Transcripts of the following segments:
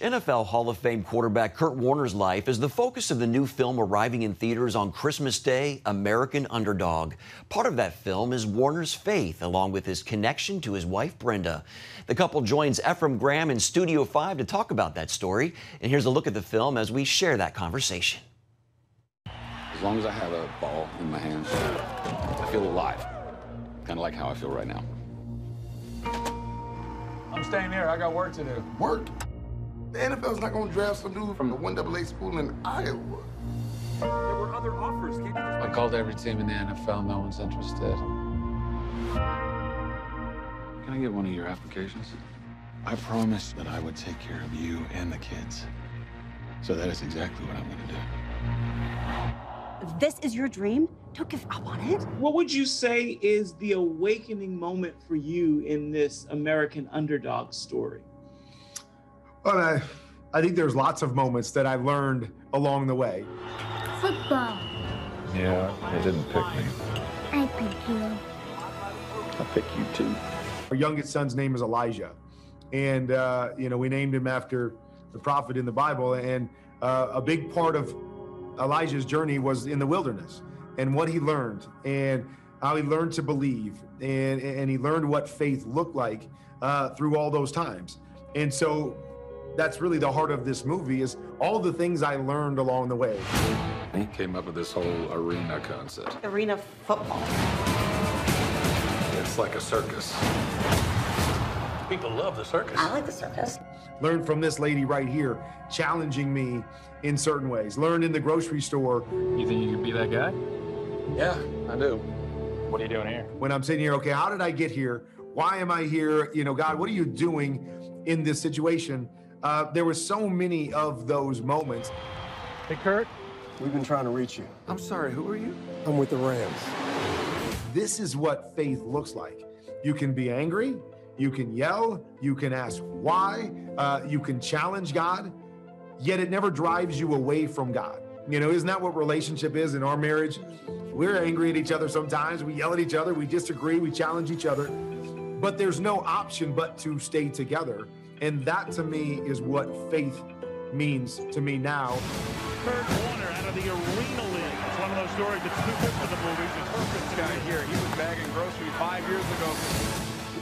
NFL Hall of Fame quarterback Kurt Warner's life is the focus of the new film arriving in theaters on Christmas Day, American Underdog. Part of that film is Warner's faith, along with his connection to his wife, Brenda. The couple joins Ephraim Graham in Studio 5 to talk about that story. And here's a look at the film as we share that conversation. As long as I have a ball in my hand, I feel alive. Kind of like how I feel right now. I'm staying here. I got work to do. Work? The NFL's not going to draft some dude from the 1AA school in Iowa. There were other offers. I called every team in the NFL. No one's interested. Can I get one of your applications? I promised that I would take care of you and the kids. So that is exactly what I'm going to do. If this is your dream, don't give up on it. What would you say is the awakening moment for you in this American Underdog story? Well, I think there's lots of moments that I learned along the way. Football. Yeah, they didn't pick me. I pick you. I pick you, too. Our youngest son's name is Elijah. And, you know, we named him after the prophet in the Bible. And a big part of Elijah's journey was in the wilderness and what he learned and how he learned to believe. And he learned what faith looked like through all those times. And so that's really the heart of this movie, is all the things I learned along the way. He came up with this whole arena concept. Arena football. It's like a circus. People love the circus. I like the circus. Learned from this lady right here, challenging me in certain ways. Learned in the grocery store. You think you could be that guy? Yeah, I do. What are you doing here? When I'm sitting here, okay, how did I get here? Why am I here? You know, God, what are you doing in this situation? There were so many of those moments. Hey, Kurt, we've been trying to reach you. I'm sorry, who are you? I'm with the Rams. This is what faith looks like. You can be angry, you can yell, you can ask why, you can challenge God, yet it never drives you away from God. You know, isn't that what relationship is in our marriage? We're angry at each other sometimes, we yell at each other, we disagree, we challenge each other, but there's no option but to stay together. And that, to me, is what faith means to me now. Kurt Warner out of the Arena League. It's one of those stories that's too good for the movies. It's perfect guy here. He was bagging groceries 5 years ago.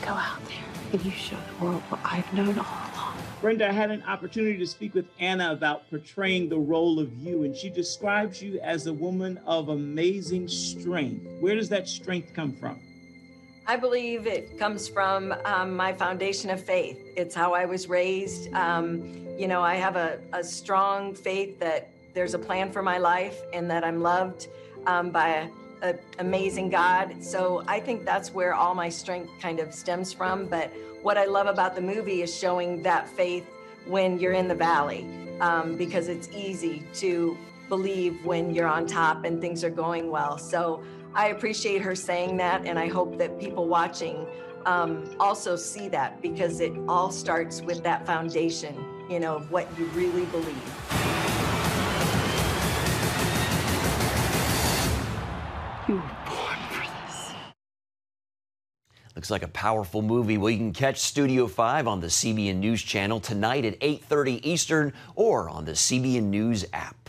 Go out there and you show the world what I've known all along. Brenda, I had an opportunity to speak with Anna about portraying the role of you, and she describes you as a woman of amazing strength. Where does that strength come from? I believe it comes from my foundation of faith. It's how I was raised. You know, I have a strong faith that there's a plan for my life and that I'm loved by an amazing God. So I think that's where all my strength kind of stems from. But what I love about the movie is showing that faith when you're in the valley, because it's easy to believe when you're on top and things are going well. So I appreciate her saying that, and I hope that people watching also see that, because it all starts with that foundation, you know, of what you really believe. You were born for this. Looks like a powerful movie. Well, you can catch Studio 5 on the CBN News Channel tonight at 8:30 Eastern or on the CBN News app.